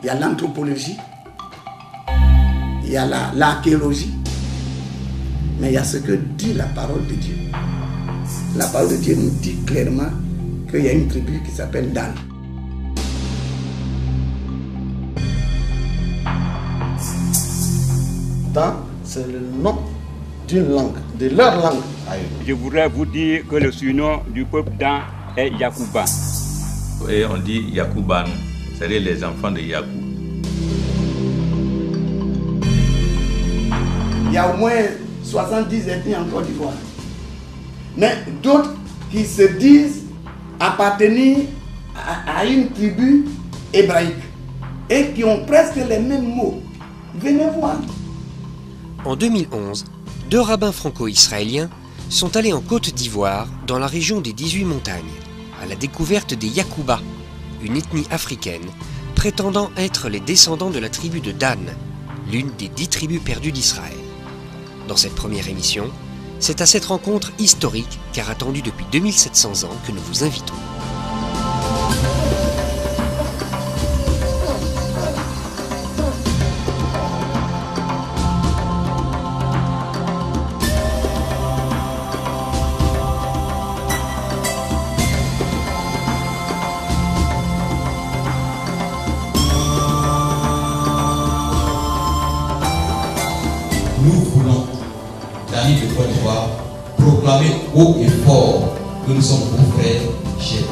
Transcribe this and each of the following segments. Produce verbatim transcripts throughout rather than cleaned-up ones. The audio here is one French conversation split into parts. il y a l'anthropologie, il y a l'archéologie, mais il y a ce que dit la parole de Dieu. La parole de Dieu nous dit clairement qu'il y a une tribu qui s'appelle Dan. Dan, c'est le nom d'une langue, de leur langue. Je voudrais vous dire que le surnom du peuple Dan est Yacouba. Et on dit Yacouban, c'est-à-dire les enfants de Yacou. Il y a au moins soixante-dix ethnies en Côte d'Ivoire. Mais d'autres qui se disent appartenir à, à une tribu hébraïque et qui ont presque les mêmes mots. Venez voir. En deux mille onze, deux rabbins franco-israéliens sont allés en Côte d'Ivoire, dans la région des dix-huit montagnes, à la découverte des Yacouba, une ethnie africaine prétendant être les descendants de la tribu de Dan, l'une des dix tribus perdues d'Israël. Dans cette première émission, c'est à cette rencontre historique car attendue depuis deux mille sept cents ans que nous vous invitons. Haut et fort que nous sommes vos frères chez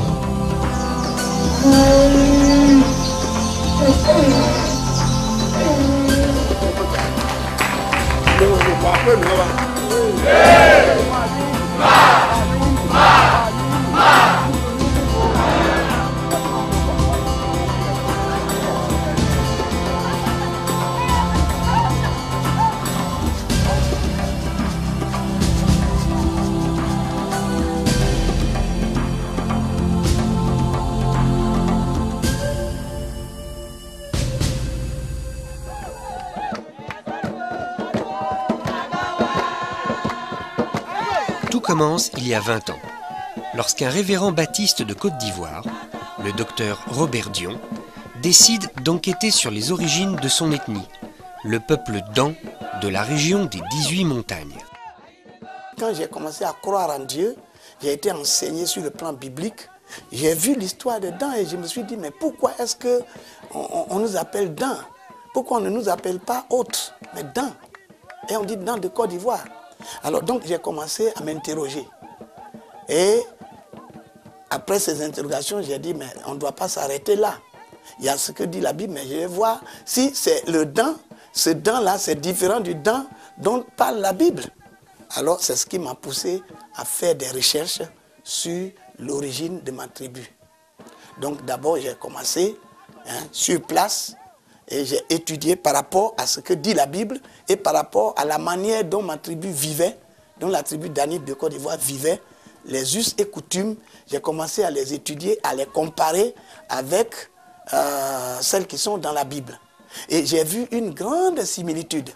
commence il y a vingt ans, lorsqu'un révérend baptiste de Côte d'Ivoire, le docteur Robert Dion, décide d'enquêter sur les origines de son ethnie, le peuple Dan de la région des dix-huit montagnes. Quand j'ai commencé à croire en Dieu, j'ai été enseigné sur le plan biblique, j'ai vu l'histoire de Dan et je me suis dit mais pourquoi est-ce que on, on nous appelle Dan? Pourquoi on ne nous appelle pas autre, mais Dan? Et on dit Dan de Côte d'Ivoire. Alors donc j'ai commencé à m'interroger et après ces interrogations j'ai dit mais on ne doit pas s'arrêter là. Il y a ce que dit la Bible mais je vais voir si c'est le Dan, ce Dan là c'est différent du Dan dont parle la Bible. Alors c'est ce qui m'a poussé à faire des recherches sur l'origine de ma tribu. Donc d'abord j'ai commencé hein, sur place. Et j'ai étudié par rapport à ce que dit la Bible et par rapport à la manière dont ma tribu vivait, dont la tribu danite de Côte d'Ivoire vivait, les us et coutumes. J'ai commencé à les étudier, à les comparer avec euh, celles qui sont dans la Bible. Et j'ai vu une grande similitude.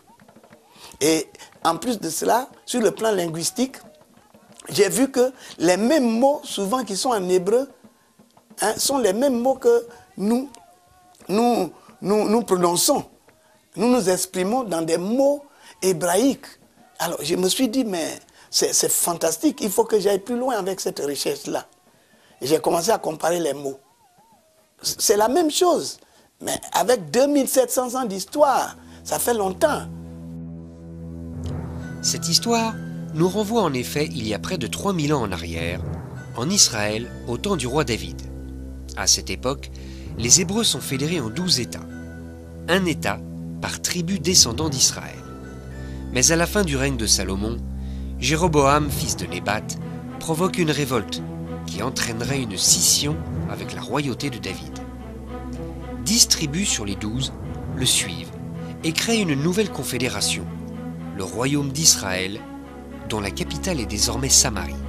Et en plus de cela, sur le plan linguistique, j'ai vu que les mêmes mots, souvent qui sont en hébreu, hein, sont les mêmes mots que nous, nous, Nous, nous prononçons, nous nous exprimons dans des mots hébraïques. Alors je me suis dit, mais c'est fantastique, il faut que j'aille plus loin avec cette recherche-là. J'ai commencé à comparer les mots. C'est la même chose, mais avec deux mille sept cents ans d'histoire, ça fait longtemps. Cette histoire nous renvoie en effet il y a près de trois mille ans en arrière, en Israël, au temps du roi David. À cette époque, les Hébreux sont fédérés en douze États, un État par tribu descendant d'Israël. Mais à la fin du règne de Salomon, Jéroboam, fils de Nébat, provoque une révolte qui entraînerait une scission avec la royauté de David. Dix tribus sur les douze le suivent et créent une nouvelle confédération, le royaume d'Israël, dont la capitale est désormais Samarie.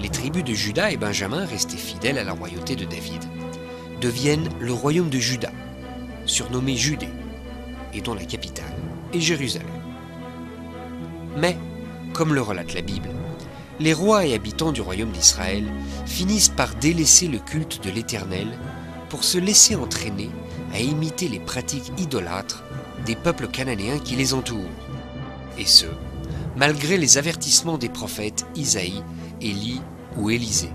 Les tribus de Juda et Benjamin, restées fidèles à la royauté de David, deviennent le royaume de Juda, surnommé Judée, et dont la capitale est Jérusalem. Mais, comme le relate la Bible, les rois et habitants du royaume d'Israël finissent par délaisser le culte de l'Éternel pour se laisser entraîner à imiter les pratiques idolâtres des peuples cananéens qui les entourent. Et ce, malgré les avertissements des prophètes Isaïe, Élie ou Élisée.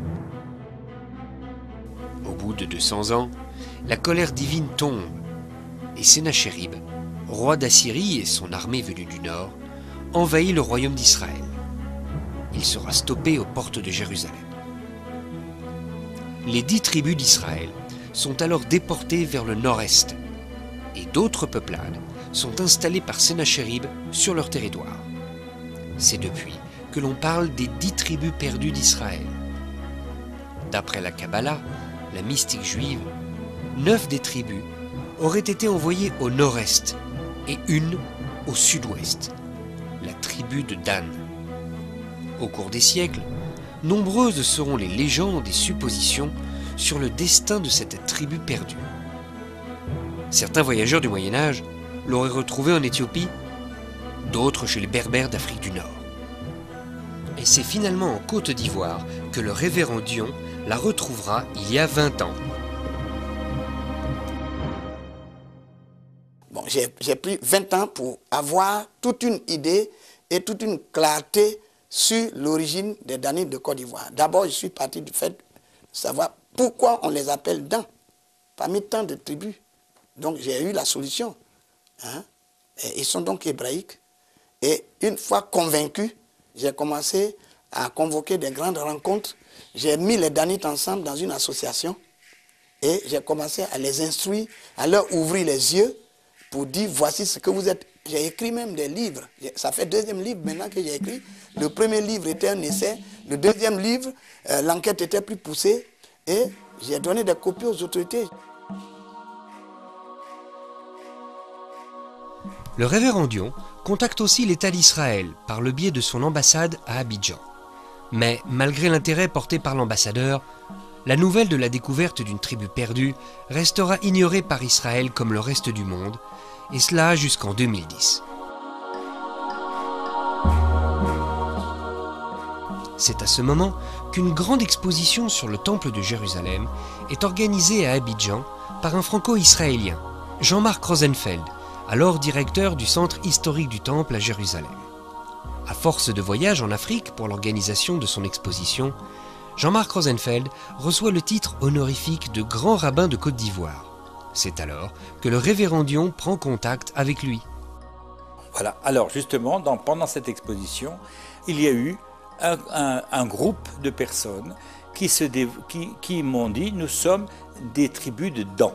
Au bout de deux cents ans, la colère divine tombe et Sénachérib, roi d'Assyrie et son armée venue du nord, envahit le royaume d'Israël. Il sera stoppé aux portes de Jérusalem. Les dix tribus d'Israël sont alors déportées vers le nord-est et d'autres peuplades sont installées par Sénachérib sur leur territoire. C'est depuis que l'on parle des dix tribus perdues d'Israël. D'après la Kabbalah, la mystique juive, neuf des tribus auraient été envoyées au nord-est et une au sud-ouest, la tribu de Dan. Au cours des siècles, nombreuses seront les légendes et suppositions sur le destin de cette tribu perdue. Certains voyageurs du Moyen-Âge l'auraient retrouvée en Éthiopie, d'autres chez les Berbères d'Afrique du Nord. Et c'est finalement en Côte d'Ivoire que le révérend Dion la retrouvera il y a vingt ans. Bon, j'ai pris vingt ans pour avoir toute une idée et toute une clarté sur l'origine des Danites de Côte d'Ivoire. D'abord, je suis parti du fait de savoir pourquoi on les appelle Dan, parmi tant de tribus. Donc, j'ai eu la solution. Hein? Et ils sont donc hébraïques. Et une fois convaincu, j'ai commencé à convoquer des grandes rencontres. J'ai mis les Danites ensemble dans une association et j'ai commencé à les instruire, à leur ouvrir les yeux pour dire voici ce que vous êtes. J'ai écrit même des livres. Ça fait deuxième livre maintenant que j'ai écrit. Le premier livre était un essai. Le deuxième livre, euh, l'enquête était plus poussée et j'ai donné des copies aux autorités. Le révérend Dion contacte aussi l'État d'Israël par le biais de son ambassade à Abidjan. Mais malgré l'intérêt porté par l'ambassadeur, la nouvelle de la découverte d'une tribu perdue restera ignorée par Israël comme le reste du monde, et cela jusqu'en deux mille dix. C'est à ce moment qu'une grande exposition sur le temple de Jérusalem est organisée à Abidjan par un franco-israélien, Jean-Marc Rosenfeld, alors directeur du centre historique du temple à Jérusalem. À force de voyage en Afrique pour l'organisation de son exposition, Jean-Marc Rosenfeld reçoit le titre honorifique de grand rabbin de Côte d'Ivoire. C'est alors que le révérend Dion prend contact avec lui. Voilà, alors justement, dans, pendant cette exposition, il y a eu un, un, un groupe de personnes qui, se dé, qui, qui m'ont dit « nous sommes des tribus de Dan ».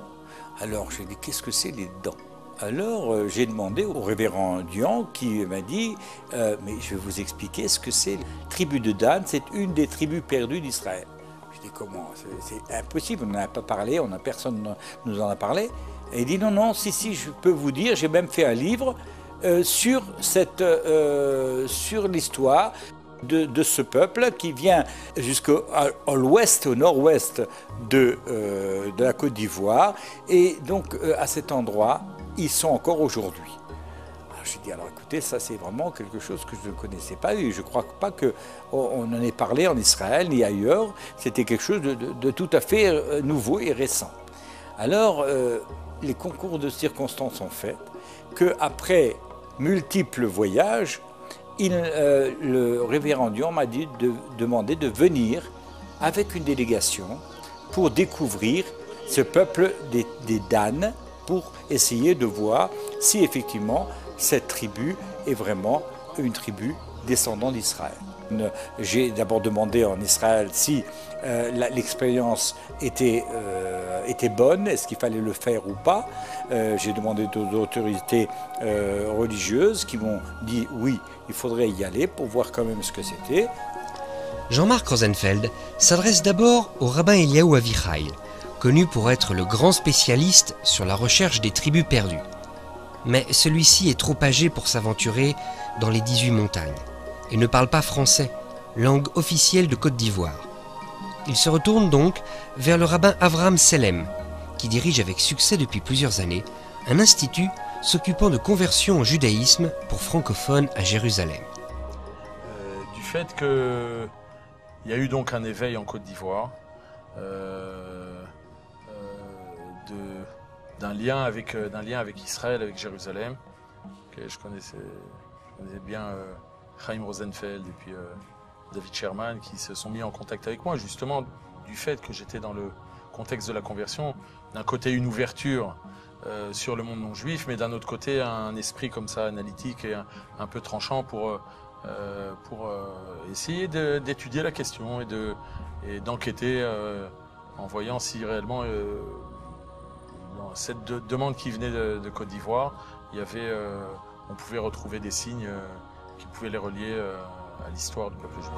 Alors j'ai dit « qu'est-ce que c'est les Dan ?» Alors euh, j'ai demandé au révérend Dion qui m'a dit euh, « mais je vais vous expliquer ce que c'est la tribu de Dan, c'est une des tribus perdues d'Israël ». Je dis « comment ? C'est impossible, on n'en a pas parlé, on a, personne ne nous en a parlé ». Et il dit « non, non, si, si, je peux vous dire, j'ai même fait un livre euh, sur, euh, sur l'histoire ». De, de ce peuple qui vient jusqu'à l'ouest, au nord-ouest de, euh, de la Côte d'Ivoire. Et donc, euh, à cet endroit, ils sont encore aujourd'hui. Alors, je dis, alors écoutez, ça c'est vraiment quelque chose que je ne connaissais pas. Et je ne crois pas qu'on on en ait parlé en Israël ni ailleurs. C'était quelque chose de, de, de tout à fait nouveau et récent. Alors, euh, les concours de circonstances ont fait qu'après multiples voyages, Il, euh, le révérend Dion m'a dit de, demandé de venir avec une délégation pour découvrir ce peuple des, des Dan, pour essayer de voir si effectivement cette tribu est vraiment une tribu descendant d'Israël. J'ai d'abord demandé en Israël si euh, l'expérience était, euh, était bonne, est-ce qu'il fallait le faire ou pas. Euh, J'ai demandé aux autorités euh, religieuses qui m'ont dit oui, il faudrait y aller pour voir quand même ce que c'était. Jean-Marc Rosenfeld s'adresse d'abord au rabbin Eliyahu Avichail, connu pour être le grand spécialiste sur la recherche des tribus perdues. Mais celui-ci est trop âgé pour s'aventurer dans les dix-huit montagnes. Et ne parle pas français, langue officielle de Côte d'Ivoire. Il se retourne donc vers le rabbin Avraham Salem, qui dirige avec succès depuis plusieurs années un institut s'occupant de conversion au judaïsme pour francophones à Jérusalem. Euh, du fait qu'il y a eu donc un éveil en Côte d'Ivoire, euh, euh, d'un lien avec, d'un lien avec Israël, avec Jérusalem. Okay, je, connaissais, je connaissais bien euh, Chaim Rosenfeld et puis euh, David Sherman qui se sont mis en contact avec moi, justement du fait que j'étais dans le contexte de la conversion. D'un côté, une ouverture euh, sur le monde non-juif, mais d'un autre côté, un esprit comme ça, analytique et un, un peu tranchant pour, euh, pour euh, essayer de, d'étudier la question et, de, et d'enquêter euh, en voyant si réellement... Euh, cette de demande qui venait de, de Côte d'Ivoire, il y avait, euh, on pouvait retrouver des signes euh, qui pouvaient les relier euh, à l'histoire du peuple juif.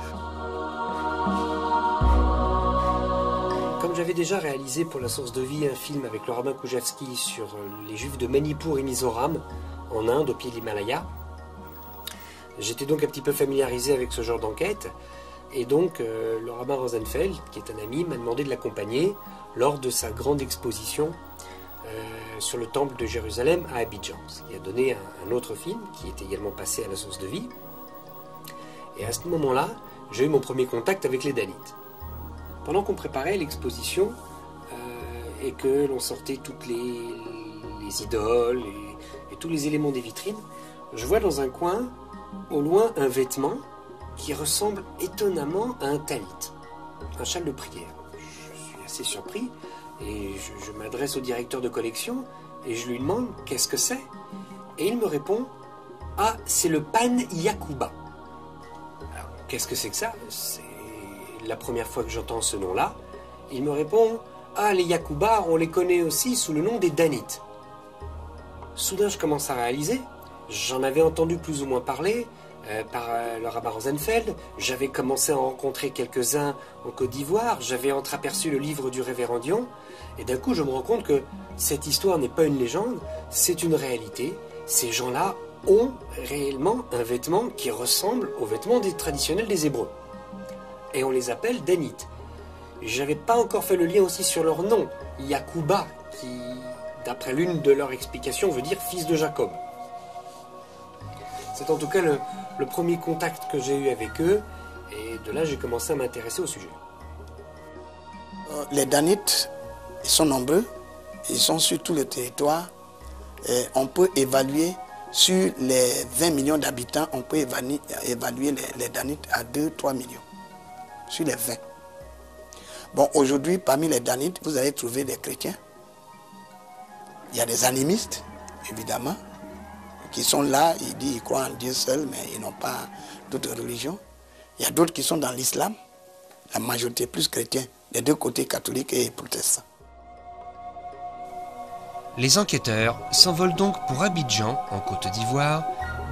Comme j'avais déjà réalisé pour La Source de Vie un film avec le rabbin Koujewski sur les juifs de Manipur et Mizoram, en Inde, au pied de l'Himalaya, j'étais donc un petit peu familiarisé avec ce genre d'enquête. Et donc, euh, le rabbin Rosenfeld, qui est un ami, m'a demandé de l'accompagner lors de sa grande exposition Euh, sur le temple de Jérusalem à Abidjan, ce qui a donné un, un autre film qui est également passé à La Source de Vie. Et à ce moment-là, j'ai eu mon premier contact avec les Danites. Pendant qu'on préparait l'exposition euh, et que l'on sortait toutes les, les idoles et, et tous les éléments des vitrines, je vois dans un coin, au loin, un vêtement qui ressemble étonnamment à un talit, un châle de prière. Je suis assez surpris. Et je, je m'adresse au directeur de collection et je lui demande « Qu'est-ce que c'est ?» Et il me répond « Ah, c'est le pan Yacouba ». Alors, qu'est-ce que c'est que ça? C'est la première fois que j'entends ce nom-là. Il me répond « Ah, les Yacouba, on les connaît aussi sous le nom des Danites ». Soudain, je commence à réaliser. J'en avais entendu plus ou moins parler euh, par euh, le rabbin Rosenfeld. J'avais commencé à en rencontrer quelques-uns en Côte d'Ivoire. J'avais entreaperçu le livre du révérend Dion. Et d'un coup, je me rends compte que cette histoire n'est pas une légende, c'est une réalité. Ces gens-là ont réellement un vêtement qui ressemble aux vêtements des traditionnels des Hébreux. Et on les appelle Danites. Je n'avais pas encore fait le lien aussi sur leur nom, Yacouba, qui, d'après l'une de leurs explications, veut dire « fils de Jacob ». C'est en tout cas le, le premier contact que j'ai eu avec eux, et de là, j'ai commencé à m'intéresser au sujet. Les Danites... Ils sont nombreux, ils sont sur tout le territoire. Et on peut évaluer, sur les vingt millions d'habitants, on peut évaluer, évaluer les, les Danites à deux à trois millions, sur les vingt. Bon, aujourd'hui, parmi les Danites, vous allez trouver des chrétiens. Il y a des animistes, évidemment, qui sont là, ils disent qu'ils croient en Dieu seul, mais ils n'ont pas d'autres religions. Il y a d'autres qui sont dans l'islam, la majorité plus chrétien, des deux côtés catholiques et protestants. Les enquêteurs s'envolent donc pour Abidjan, en Côte d'Ivoire,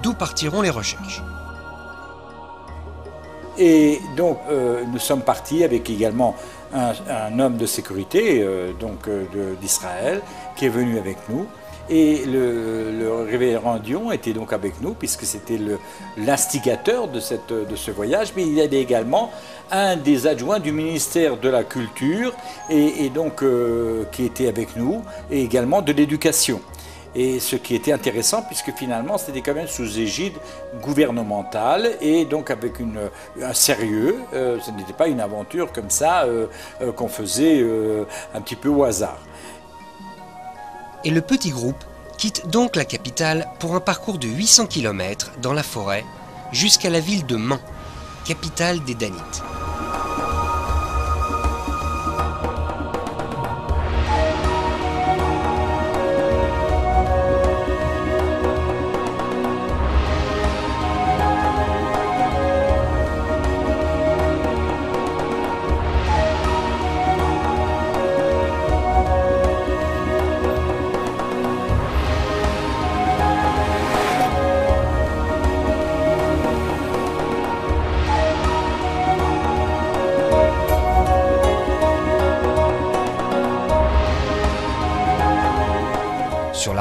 d'où partiront les recherches. Et donc, euh, nous sommes partis avec également un, un homme de sécurité euh, donc euh, d'Israël qui est venu avec nous. Et le, le révérend Dion était donc avec nous, puisque c'était l'instigateur de, de ce voyage, mais il y avait également un des adjoints du ministère de la Culture, et, et donc, euh, qui était avec nous, et également de l'Éducation. Et ce qui était intéressant, puisque finalement c'était quand même sous égide gouvernementale et donc avec une, un sérieux, euh, ce n'était pas une aventure comme ça euh, euh, qu'on faisait euh, un petit peu au hasard. Et le petit groupe quitte donc la capitale pour un parcours de huit cents kilomètres dans la forêt jusqu'à la ville de Man, capitale des Danites.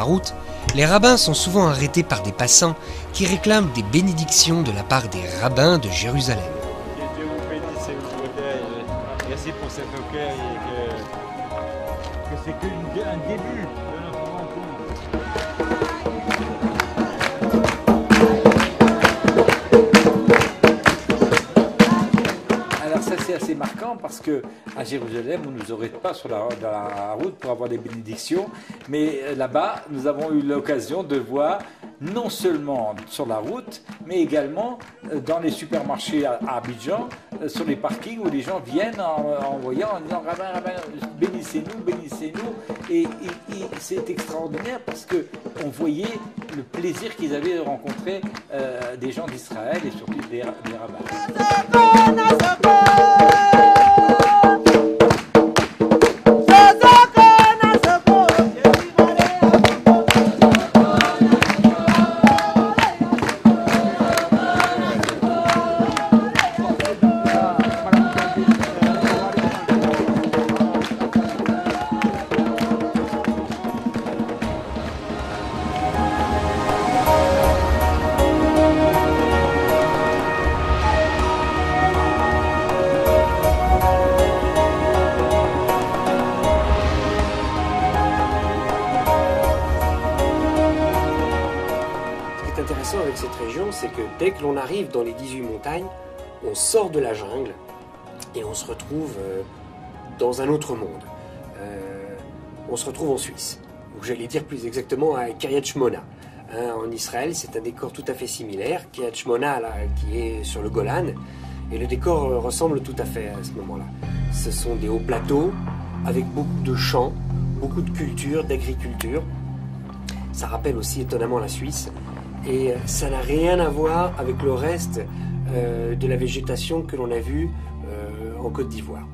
Route, les rabbins sont souvent arrêtés par des passants qui réclament des bénédictions de la part des rabbins de Jérusalem. Que Dieu vous bénisse et vous protège. Merci pour cet accueil et que, que c'est qu'un début de notre rencontre. Alors ça c'est assez marquant parce qu'à Jérusalem, on ne nous aurait pas sur la, dans la route pour avoir des bénédictions, mais là-bas, nous avons eu l'occasion de voir non seulement sur la route, mais également dans les supermarchés à Abidjan, sur les parkings où les gens viennent en, en voyant, en disant « Rabbin, rabbin, bénissez-nous, bénissez-nous ». Et, et, et c'est extraordinaire parce qu'on voyait le plaisir qu'ils avaient de rencontrer euh, des gens d'Israël et surtout des, des rabbins. Dès que l'on arrive dans les dix-huit montagnes, on sort de la jungle et on se retrouve euh, dans un autre monde. Euh, on se retrouve en Suisse, ou j'allais dire plus exactement à Kiryat Shmona. Hein, en Israël, c'est un décor tout à fait similaire. Kiryat Shmona, là, qui est sur le Golan, et le décor ressemble tout à fait à ce moment-là. Ce sont des hauts plateaux avec beaucoup de champs, beaucoup de cultures, d'agriculture. Ça rappelle aussi étonnamment la Suisse. Et ça n'a rien à voir avec le reste euh, de la végétation que l'on a vue euh, en Côte d'Ivoire.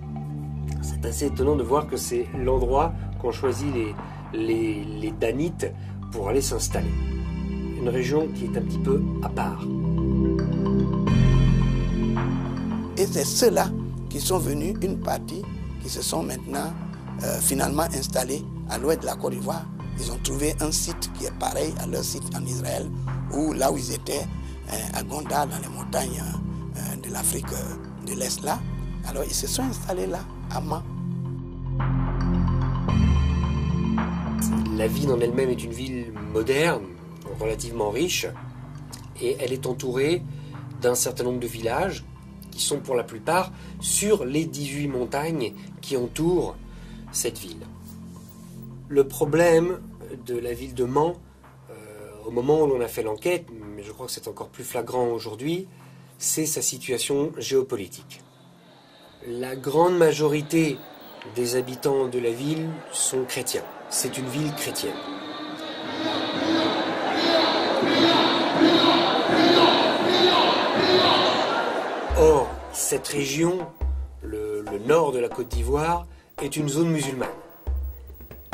C'est assez étonnant de voir que c'est l'endroit qu'ont choisi les, les, les Danites pour aller s'installer. Une région qui est un petit peu à part. Et c'est ceux-là qui sont venus, une partie, qui se sont maintenant euh, finalement installés à l'ouest de la Côte d'Ivoire. Ils ont trouvé un site qui est pareil à leur site en Israël, où là où ils étaient, à Gondar, dans les montagnes de l'Afrique de l'Est là. Alors ils se sont installés là, à Ma. La ville en elle-même est une ville moderne, relativement riche, et elle est entourée d'un certain nombre de villages qui sont pour la plupart sur les dix-huit montagnes qui entourent cette ville. Le problème de la ville de Mans, euh, au moment où l'on a fait l'enquête, mais je crois que c'est encore plus flagrant aujourd'hui, c'est sa situation géopolitique. La grande majorité des habitants de la ville sont chrétiens. C'est une ville chrétienne. Or, cette région, le, le nord de la Côte d'Ivoire, est une zone musulmane.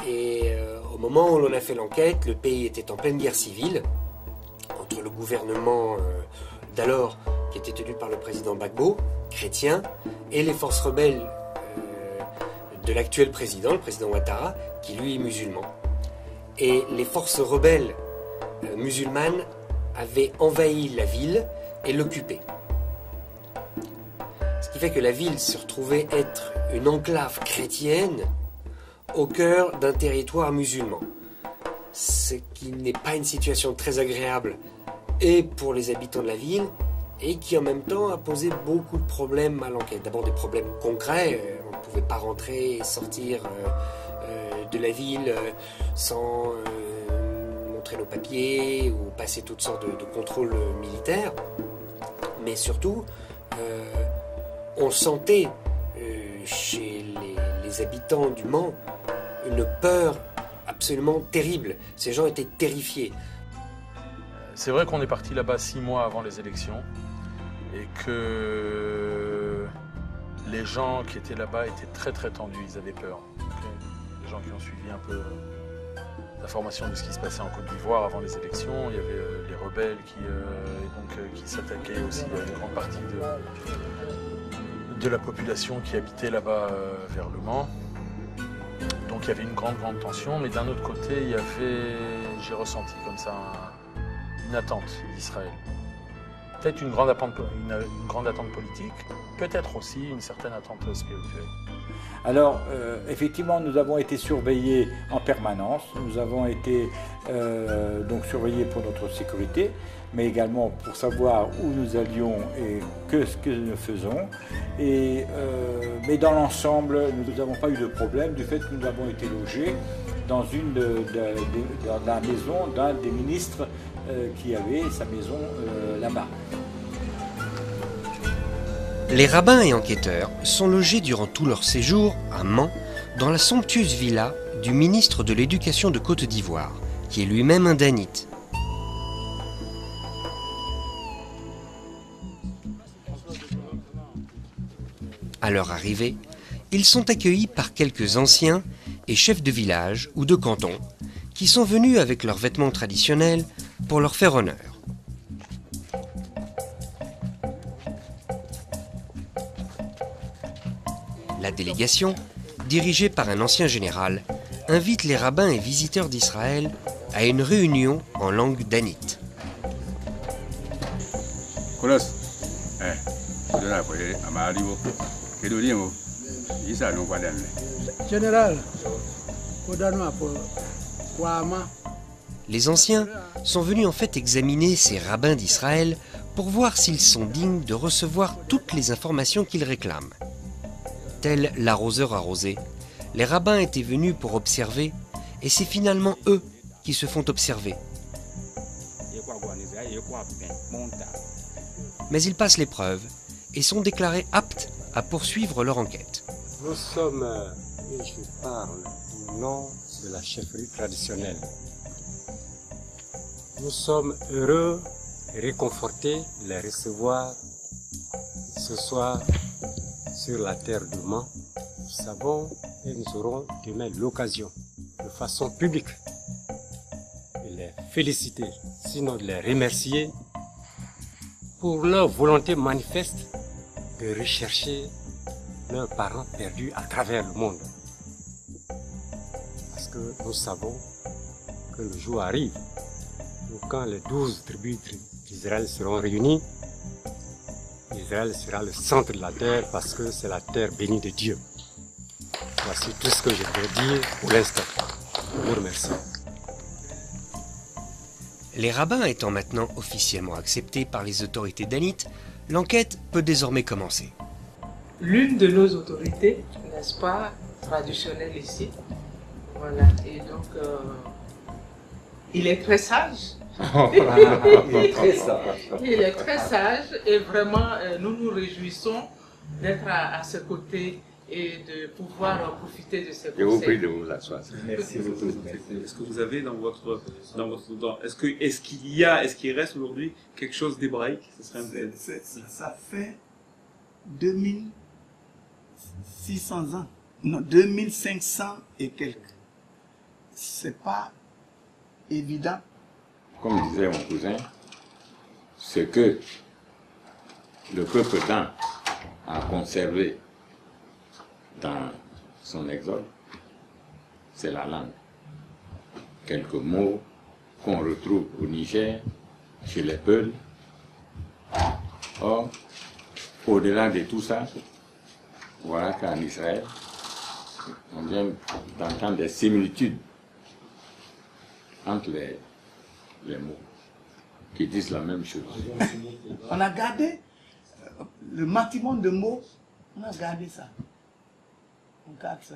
Et euh, au moment où l'on a fait l'enquête, le pays était en pleine guerre civile entre le gouvernement euh, d'alors, qui était tenu par le président Gbagbo, chrétien, et les forces rebelles euh, de l'actuel président, le président Ouattara, qui lui est musulman. Et les forces rebelles euh, musulmanes avaient envahi la ville et l'occupaient. Ce qui fait que la ville se retrouvait être une enclave chrétienne au cœur d'un territoire musulman, ce qui n'est pas une situation très agréable et pour les habitants de la ville et qui en même temps a posé beaucoup de problèmes à l'enquête. D'abord des problèmes concrets, on ne pouvait pas rentrer et sortir de la ville sans montrer nos papiers ou passer toutes sortes de contrôles militaires, mais surtout on sentait chez les, les habitants du Mans une peur absolument terrible. Ces gens étaient terrifiés. C'est vrai qu'on est parti là-bas six mois avant les élections et que les gens qui étaient là-bas étaient très très tendus, ils avaient peur. Les gens qui ont suivi un peu l'information de ce qui se passait en Côte d'Ivoire avant les élections, il y avait les rebelles qui, euh, qui s'attaquaient aussi à une grande partie de, de la population qui habitait là-bas euh, vers le Mans. Donc il y avait une grande, grande tension, mais d'un autre côté, il y avait, j'ai ressenti comme ça, un, une attente d'Israël. peut-être une grande attente, une, une grande attente politique, peut-être aussi une certaine attente spirituelle. Alors, euh, effectivement, nous avons été surveillés en permanence, nous avons été euh, donc surveillés pour notre sécurité, mais également pour savoir où nous allions et que ce que nous faisons. Et, euh, mais dans l'ensemble, nous n'avons pas eu de problème du fait que nous avons été logés dans, une de, de, de, dans la maison d'un des ministres euh, qui avait sa maison euh, là-bas. Les rabbins et enquêteurs sont logés durant tout leur séjour à Mans dans la somptueuse villa du ministre de l'Éducation de Côte d'Ivoire, qui est lui-même un Danite. À leur arrivée, ils sont accueillis par quelques anciens et chefs de village ou de canton qui sont venus avec leurs vêtements traditionnels pour leur faire honneur. La délégation, dirigée par un ancien général, invite les rabbins et visiteurs d'Israël à une réunion en langue danite. Les anciens sont venus en fait examiner ces rabbins d'Israël pour voir s'ils sont dignes de recevoir toutes les informations qu'ils réclament. Tel l'arroseur arrosé, les rabbins étaient venus pour observer, et c'est finalement eux qui se font observer. Mais ils passent l'épreuve et sont déclarés aptes à poursuivre leur enquête. Nous sommes, et je parle au nom de la chefferie traditionnelle, nous sommes heureux et réconfortés de les recevoir ce soir sur la terre de Mans. Nous savons et nous aurons demain l'occasion, de façon publique, de les féliciter, sinon de les remercier pour leur volonté manifeste de rechercher leurs parents perdus à travers le monde. Parce que nous savons que le jour arrive où, quand les douze tribus d'Israël seront réunies, Israël sera le centre de la terre parce que c'est la terre bénie de Dieu. Voici tout ce que je peux dire pour l'instant. Je vous remercie. Les rabbins étant maintenant officiellement acceptés par les autorités danites, l'enquête peut désormais commencer. L'une de nos autorités, n'est-ce pas, traditionnelle ici, voilà, et donc euh, il est très sage. Il est très sage. Il est très sage et vraiment nous nous réjouissons d'être à, à ce côté et de pouvoir profiter de ce conseil. Je vous prie de vous asseoir. Merci beaucoup. Est-ce que vous avez dans votre... Dans votre dans, est-ce que, est-ce qu'il y a, est-ce qu'il reste aujourd'hui quelque chose d'hébraïque? Ça, ça fait deux mille six cents ans. Non, deux mille cinq cents et quelques. C'est pas évident. Comme disait mon cousin, ce que le peuple tend à conserver dans son exode, c'est la langue. Quelques mots qu'on retrouve au Niger, chez les Peuls. Or, au-delà de tout ça, voilà qu'en Israël, on vient d'entendre des similitudes entre les les mots qui disent la même chose. On a gardé le maximum de mots, on a gardé ça. On garde ça.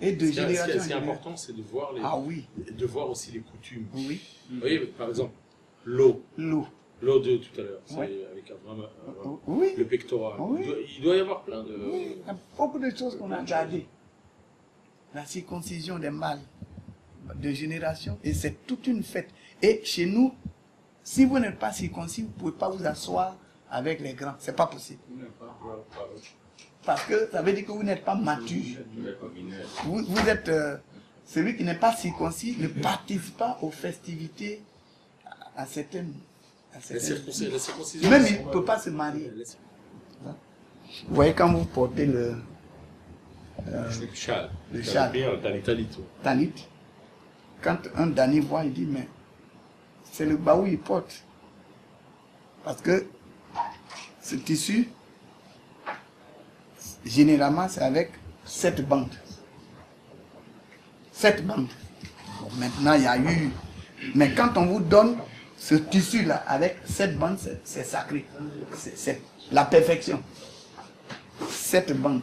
Et de génération. Ce qui est, ce qui est important, c'est de voir les, ah, oui. de voir aussi les coutumes. Oui. Vous voyez, par exemple, l'eau. L'eau. L'eau de tout à l'heure, c'est oui. avec Avraham, Avraham, oui. le pectoral. Oui. Il, doit, il doit y avoir plein de... Oui. Il y a beaucoup de choses qu'on a gardées. La circoncision des mâles de génération, et c'est toute une fête. Et chez nous, si vous n'êtes pas circoncis, vous ne pouvez pas vous asseoir avec les grands. Ce n'est pas possible. Parce que ça veut dire que vous n'êtes pas mature. Vous, vous êtes euh, celui qui n'est pas circoncis, ne participe pas aux festivités à, à certaines... À certaines les circoncisions. Même il ne peut pas se marier. Vous voyez, quand vous portez le... Euh, le châle. Le châle. Tanit. Quand un Dani voit, il dit, mais c'est le baou il porte. Parce que ce tissu, généralement c'est avec cette bande. Cette bande. Bon, maintenant il y a eu... Mais quand on vous donne ce tissu-là avec cette bande, c'est sacré. C'est la perfection. Cette bande.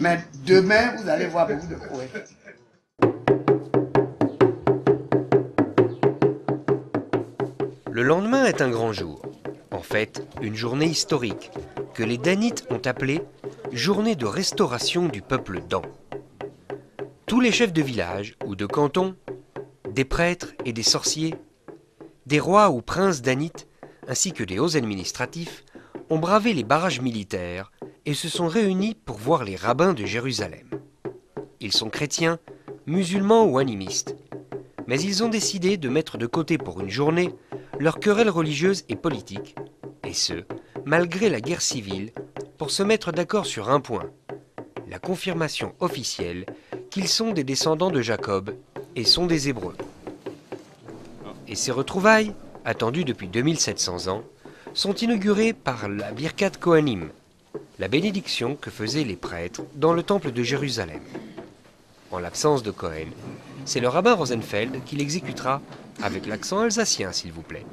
Mais demain, vous allez voir beaucoup de poètes. Le lendemain est un grand jour. En fait, une journée historique que les Danites ont appelée « Journée de restauration du peuple Dan ». Tous les chefs de village ou de canton, des prêtres et des sorciers, des rois ou princes danites, ainsi que des hauts administratifs, ont bravé les barrages militaires et se sont réunis pour voir les rabbins de Jérusalem. Ils sont chrétiens, musulmans ou animistes, mais ils ont décidé de mettre de côté pour une journée leurs querelles religieuses et politiques, et ce, malgré la guerre civile, pour se mettre d'accord sur un point, la confirmation officielle qu'ils sont des descendants de Jacob et sont des Hébreux. Et ces retrouvailles, attendues depuis deux mille sept cents ans, sont inaugurées par la Birkat Kohanim, la bénédiction que faisaient les prêtres dans le temple de Jérusalem. En l'absence de Cohen, c'est le rabbin Rosenfeld qui l'exécutera avec l'accent alsacien, s'il vous plaît.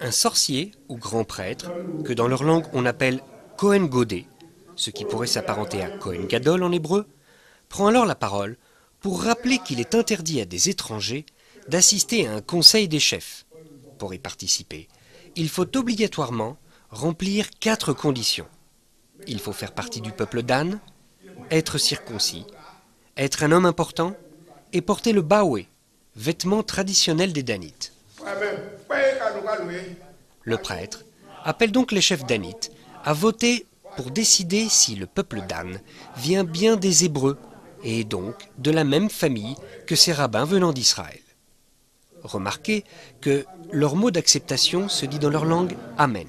Un sorcier ou grand prêtre, que dans leur langue on appelle Kohen Godé, ce qui pourrait s'apparenter à Kohen Gadol en hébreu, prend alors la parole pour rappeler qu'il est interdit à des étrangers d'assister à un conseil des chefs. Pour y participer, il faut obligatoirement remplir quatre conditions. Il faut faire partie du peuple Dan, être circoncis, être un homme important et porter le baoué, vêtement traditionnel des Danites. Le prêtre appelle donc les chefs danites à voter pour décider si le peuple Dan vient bien des Hébreux et donc de la même famille que ces rabbins venant d'Israël. Remarquez que leur mot d'acceptation se dit dans leur langue « Amen ».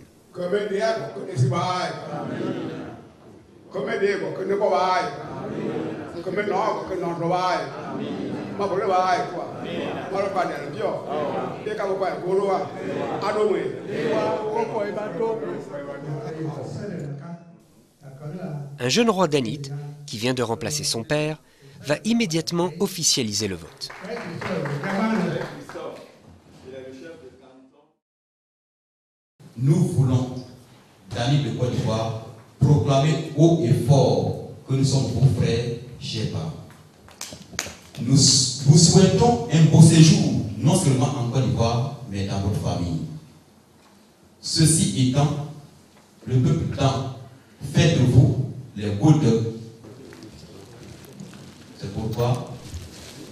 Un jeune roi danite, qui vient de remplacer son père, va immédiatement officialiser le vote. Nous voulons, Danites de Côte d'Ivoire, proclamer haut et fort que nous sommes vos frères Jéba. Nous vous souhaitons un beau séjour, non seulement en Côte d'Ivoire, mais dans votre famille. Ceci étant, le peuple Dan fait de vous les godeurs. C'est pourquoi...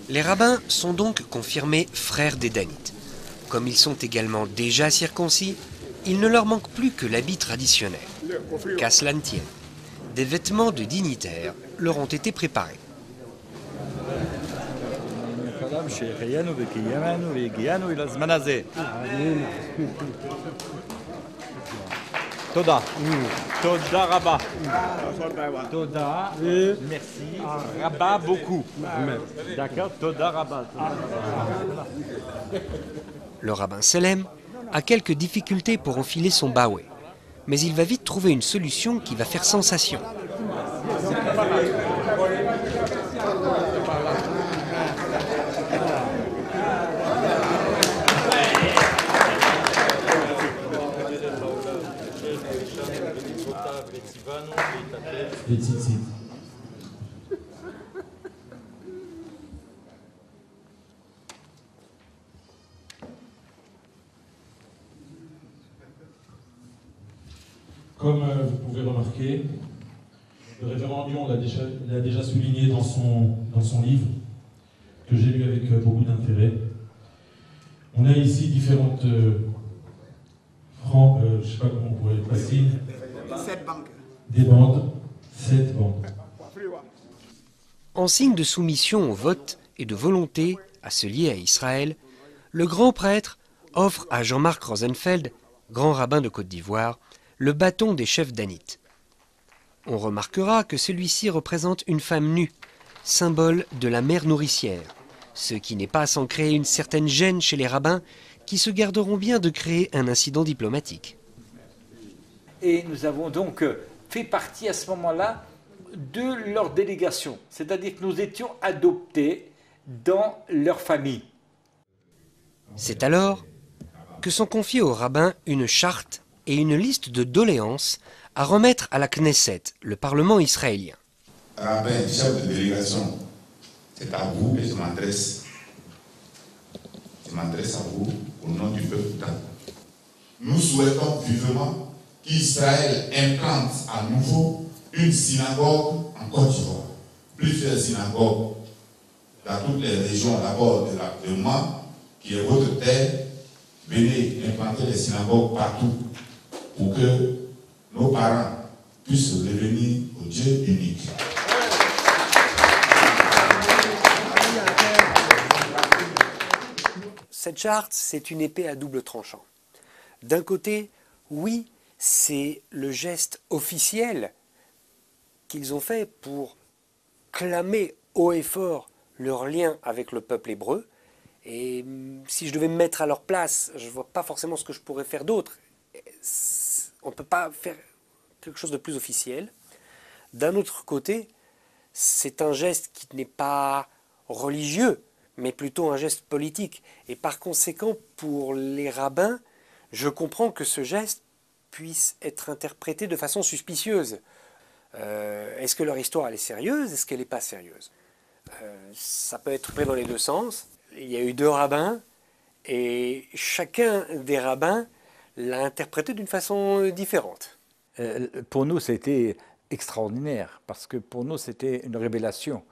Les rabbins sont donc confirmés frères des Danites. Comme ils sont également déjà circoncis, il ne leur manque plus que l'habit traditionnel. Qu'à cela ne tienne, des vêtements de dignitaires leur ont été préparés. Merci. Rabba beaucoup. D'accord. Le rabbin Salem a quelques difficultés pour enfiler son baoué, mais il va vite trouver une solution qui va faire sensation. Comme vous pouvez remarquer, le révérend Dion l'a déjà, déjà souligné dans son, dans son livre, que j'ai lu avec beaucoup d'intérêt. On a ici différentes euh, francs, euh, je ne sais pas comment on pourrait passer, des bandes, sept bandes. En signe de soumission au vote et de volonté à se lier à Israël, le grand prêtre offre à Jean-Marc Rosenfeld, grand rabbin de Côte d'Ivoire, le bâton des chefs danites. On remarquera que celui-ci représente une femme nue, symbole de la mère nourricière, ce qui n'est pas sans créer une certaine gêne chez les rabbins qui se garderont bien de créer un incident diplomatique. Et nous avons donc fait partie à ce moment-là de leur délégation, c'est-à-dire que nous étions adoptés dans leur famille. C'est alors que sont confiées aux rabbins une charte et une liste de doléances à remettre à la Knesset, le Parlement israélien. Rabbin, chef de délégation, c'est à vous que je m'adresse. Je m'adresse à vous au nom du peuple d'Israël. Nous souhaitons vivement qu'Israël implante à nouveau une synagogue en Côte d'Ivoire. Plusieurs synagogues dans toutes les régions d'abord de l'armement, qui est votre terre. Venez implanter les synagogues partout pour que nos parents puissent revenir au Dieu unique. Cette charte, c'est une épée à double tranchant. D'un côté, oui, c'est le geste officiel qu'ils ont fait pour clamer haut et fort leur lien avec le peuple hébreu. Et si je devais me mettre à leur place, je ne vois pas forcément ce que je pourrais faire d'autre. On ne peut pas faire quelque chose de plus officiel. D'un autre côté, c'est un geste qui n'est pas religieux, mais plutôt un geste politique. Et par conséquent, pour les rabbins, je comprends que ce geste puisse être interprété de façon suspicieuse. Euh, est-ce que leur histoire elle est sérieuse? Est-ce qu'elle n'est pas sérieuse? euh, Ça peut être pris dans les deux sens. Il y a eu deux rabbins, et chacun des rabbins l'a interprété d'une façon différente. Euh, pour nous, c'était extraordinaire, parce que pour nous, c'était une révélation.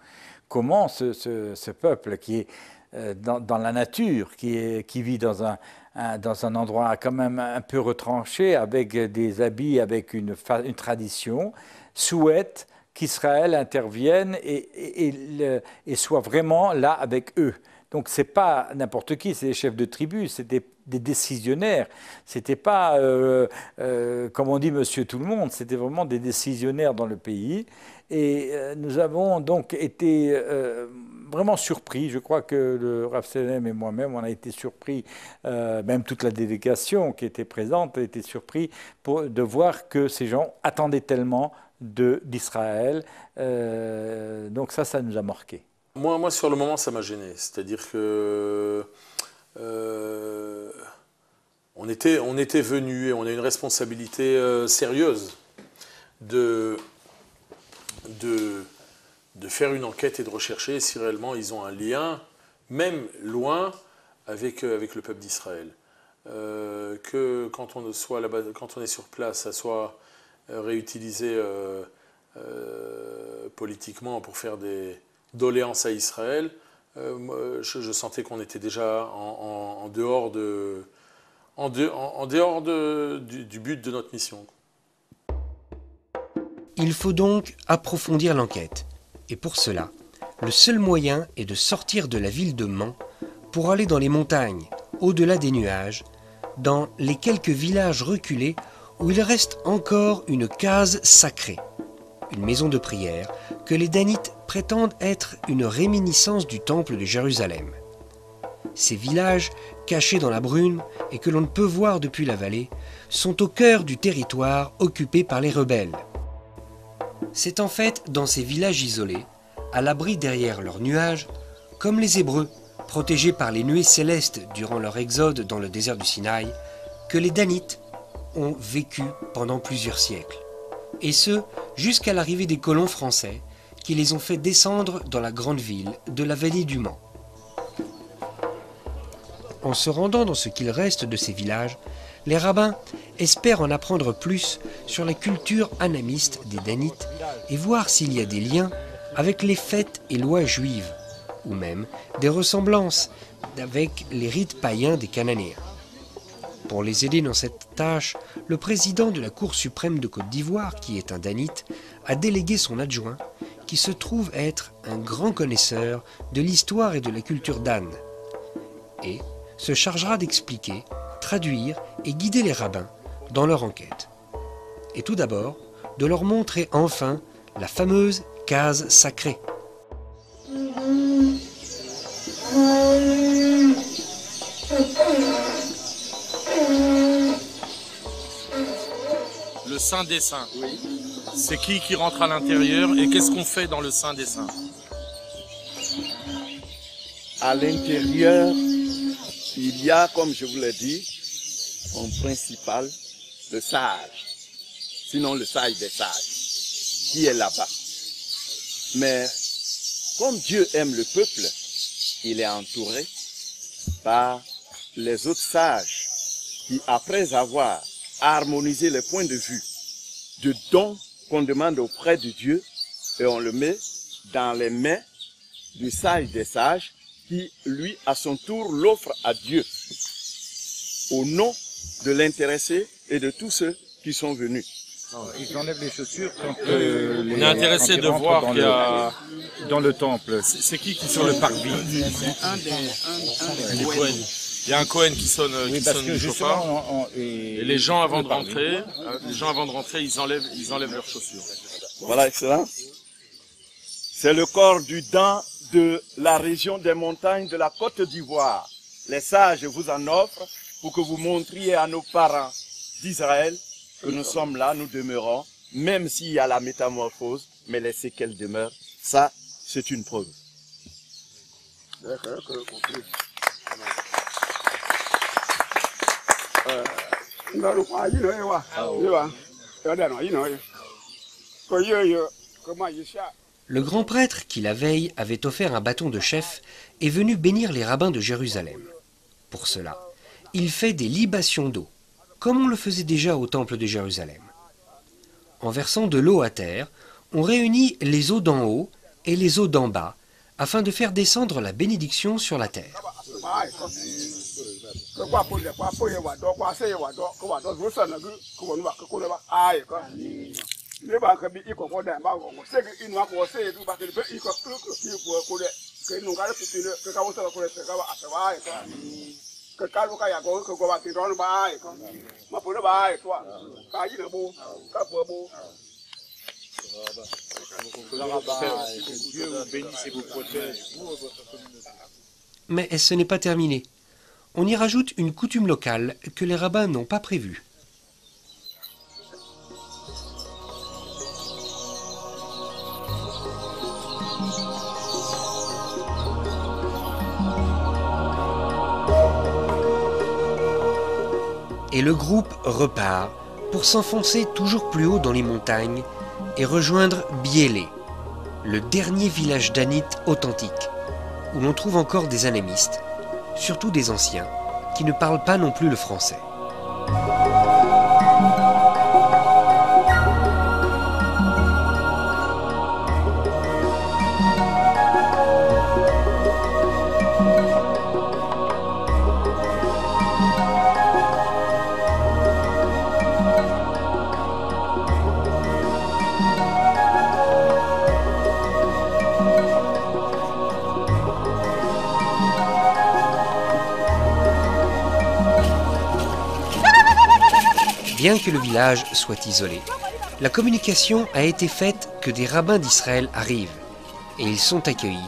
Comment ce, ce, ce peuple qui est euh, dans, dans la nature, qui, est, qui vit dans un, un, dans un endroit quand même un peu retranché, avec des habits, avec une, une tradition, souhaite qu'Israël intervienne et, et, et, le, et soit vraiment là avec eux. Donc ce n'est pas n'importe qui, c'est des chefs de tribu, c'est des, des décisionnaires. Ce n'était pas, euh, euh, comme on dit, monsieur tout le monde, c'était vraiment des décisionnaires dans le pays. Et euh, nous avons donc été euh, vraiment surpris. Je crois que le Rav Salem et moi-même, on a été surpris, euh, même toute la délégation qui était présente a été surpris pour, de voir que ces gens attendaient tellement d'Israël. Euh, donc ça, ça nous a marqués. Moi, moi, sur le moment, ça m'a gêné. C'est-à-dire que euh, on était, on était venus et on a une responsabilité euh, sérieuse de, de, de faire une enquête et de rechercher si réellement ils ont un lien, même loin, avec, avec le peuple d'Israël. Euh, que quand on, soit là-bas, quand on est sur place, ça soit réutilisé euh, euh, politiquement pour faire des doléances à Israël, euh, je, je sentais qu'on était déjà en, en, en dehors, de, en de, en, en dehors de, du, du but de notre mission. Il faut donc approfondir l'enquête. Et pour cela, le seul moyen est de sortir de la ville de Mans pour aller dans les montagnes, au-delà des nuages, dans les quelques villages reculés où il reste encore une case sacrée, une maison de prière que les Danites prétendent être une réminiscence du temple de Jérusalem. Ces villages, cachés dans la brume et que l'on ne peut voir depuis la vallée, sont au cœur du territoire occupé par les rebelles. C'est en fait dans ces villages isolés, à l'abri derrière leurs nuages, comme les Hébreux, protégés par les nuées célestes durant leur exode dans le désert du Sinaï, que les Danites ont vécu pendant plusieurs siècles. Et ce, jusqu'à l'arrivée des colons français, qui les ont fait descendre dans la grande ville de la vallée du Mans. En se rendant dans ce qu'il reste de ces villages, les rabbins espèrent en apprendre plus sur la culture animiste des Danites et voir s'il y a des liens avec les fêtes et lois juives, ou même des ressemblances avec les rites païens des Cananéens. Pour les aider dans cette tâche, le président de la Cour suprême de Côte d'Ivoire, qui est un Danite, a délégué son adjoint, qui se trouve être un grand connaisseur de l'histoire et de la culture d'Anne, et se chargera d'expliquer, traduire et guider les rabbins dans leur enquête. Et tout d'abord, de leur montrer enfin la fameuse case sacrée. Le Saint des Saints, oui. C'est qui qui rentre à l'intérieur et qu'est-ce qu'on fait dans le Saint des Saints? À l'intérieur, il y a, comme je vous l'ai dit, en principal, le sage, sinon le sage des sages, qui est là-bas. Mais comme Dieu aime le peuple, il est entouré par les autres sages qui, après avoir harmonisé les points de vue, de dons qu'on demande auprès de Dieu, et on le met dans les mains du sage des sages, qui, lui, à son tour, l'offre à Dieu, au nom de l'intéressé et de tous ceux qui sont venus. Non, ils enlèvent les chaussures quand euh, les, on est intéressé de voir dans, qu le, a... dans le temple. C'est qui qui sur le parvis? Un des Kohen. Il y a un Kohen qui sonne, oui, qui sonne le chauffard. On, on, et, et les gens avant de rentrer, les gens avant de rentrer, ils enlèvent, ils enlèvent leurs chaussures. Voilà, excellent. C'est le corps du Dan de la région des montagnes de la Côte d'Ivoire. Les sages vous en offrent pour que vous montriez à nos parents d'Israël que nous sommes là, nous demeurons, même s'il y a la métamorphose, mais les séquelles demeurent. Ça, c'est une preuve. Le grand prêtre qui la veille avait offert un bâton de chef est venu bénir les rabbins de Jérusalem. Pour cela, il fait des libations d'eau, comme on le faisait déjà au temple de Jérusalem. En versant de l'eau à terre, on réunit les eaux d'en haut et les eaux d'en bas, afin de faire descendre la bénédiction sur la terre. Mais ce n'est pas terminé. On y rajoute une coutume locale que les rabbins n'ont pas prévue. Et le groupe repart pour s'enfoncer toujours plus haut dans les montagnes et rejoindre Biélé, le dernier village danite authentique, où l'on trouve encore des animistes, surtout des anciens, qui ne parlent pas non plus le français. Bien que le village soit isolé, la communication a été faite que des rabbins d'Israël arrivent, et ils sont accueillis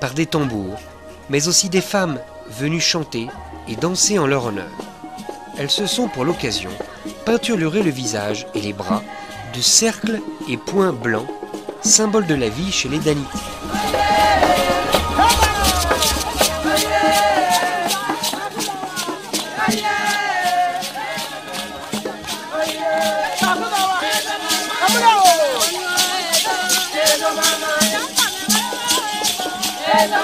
par des tambours, mais aussi des femmes venues chanter et danser en leur honneur. Elles se sont pour l'occasion peinturlurées le visage et les bras de cercles et points blancs, symbole de la vie chez les Danites. Thank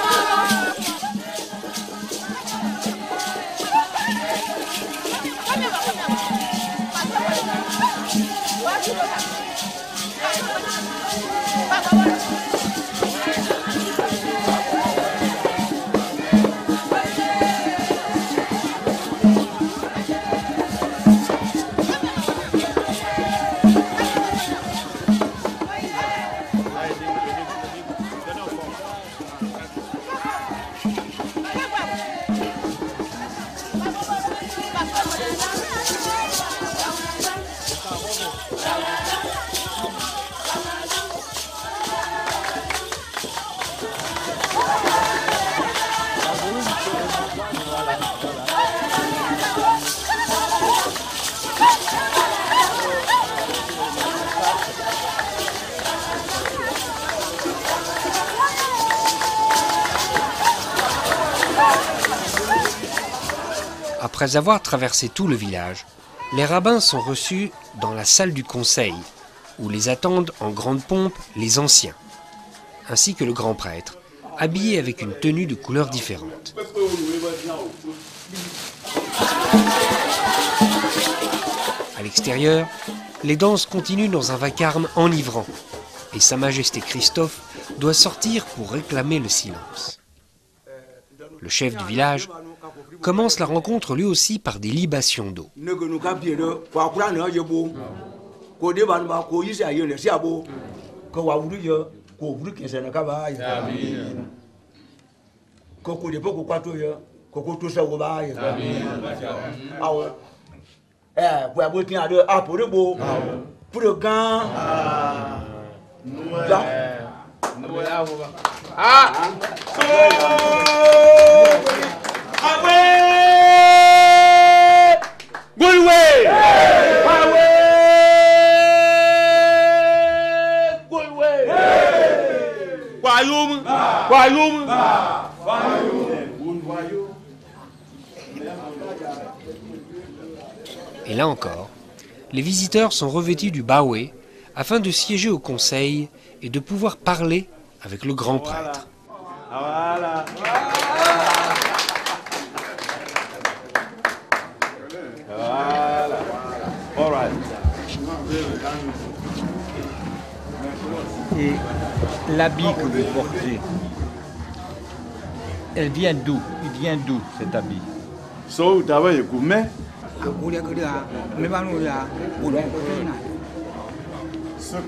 you. Après avoir traversé tout le village, les rabbins sont reçus dans la salle du conseil, où les attendent en grande pompe les anciens, ainsi que le grand prêtre, habillé avec une tenue de couleurs différentes. À l'extérieur, les danses continuent dans un vacarme enivrant, et Sa Majesté Christophe doit sortir pour réclamer le silence. Le chef du village commence la rencontre lui aussi par des libations d'eau. Et là encore, les visiteurs sont revêtus du bawé afin de siéger au conseil et de pouvoir parler avec le grand prêtre. Voilà. Voilà. Voilà. Et l'habit que vous portez, elle vient d'où? Il vient d'où cet habit? Ce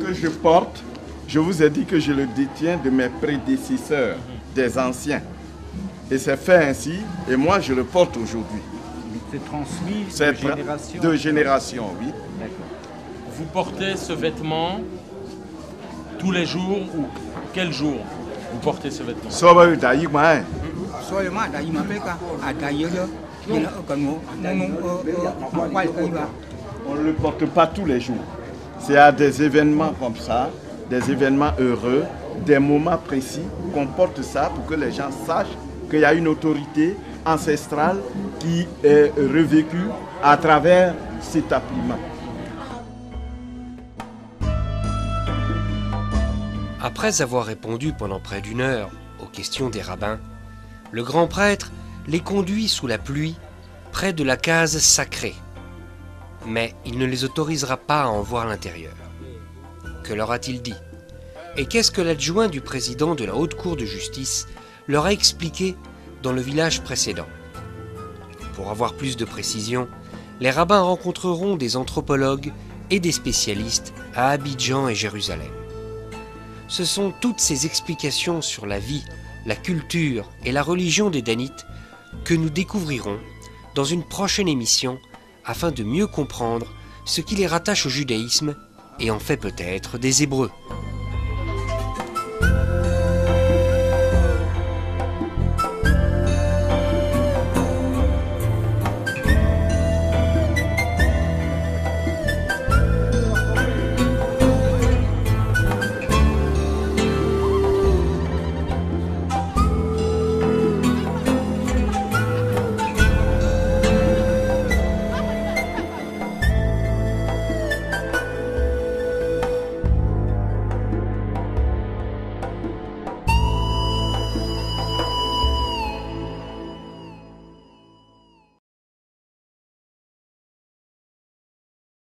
que je porte, je vous ai dit que je le détiens de mes prédécesseurs, des anciens. Et c'est fait ainsi, et moi je le porte aujourd'hui. C'est transmis de génération. De génération, oui. Vous portez ce vêtement tous les jours ou quel jour vous portez ce vêtement? On ne le porte pas tous les jours. C'est à des événements comme ça, des événements heureux, des moments précis qu'on porte ça pour que les gens sachent qu'il y a une autorité ancestrale qui est revécue à travers cet habillement. Après avoir répondu pendant près d'une heure aux questions des rabbins, le grand prêtre les conduit sous la pluie près de la case sacrée, mais il ne les autorisera pas à en voir l'intérieur. Que leur a-t-il dit? Et qu'est-ce que l'adjoint du président de la Haute Cour de Justice leur a expliqué dans le village précédent? Pour avoir plus de précision, les rabbins rencontreront des anthropologues et des spécialistes à Abidjan et Jérusalem. Ce sont toutes ces explications sur la vie, la culture et la religion des Danites que nous découvrirons dans une prochaine émission afin de mieux comprendre ce qui les rattache au judaïsme et en fait peut-être des Hébreux.